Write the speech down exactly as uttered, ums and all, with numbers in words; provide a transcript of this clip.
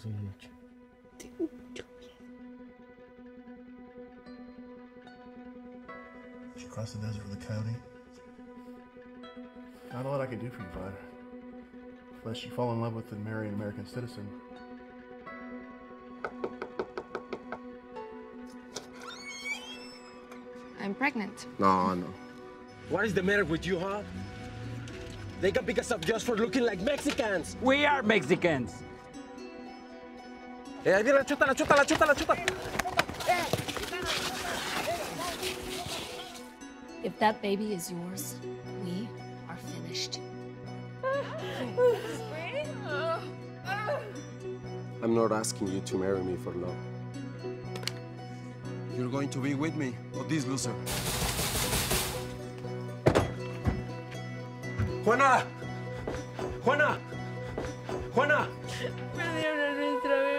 menos una noche. Tengo mucho miedo. She crossed the desert with the coyote. Not a lot I could do for you, bud. Unless you fall in love with and marry an American citizen. I'm pregnant. No, no. What is the matter with you, huh? They can pick us up just for looking like Mexicans. We are Mexicans. Eh, ahí viene la chuta, la chuta, la chuta, la chuta. If that baby is yours, we are finished. I'm not asking you to marry me for love. You're going to be with me, or this loser. Juana! Juana! Juana! Perdieron a nuestro bebé.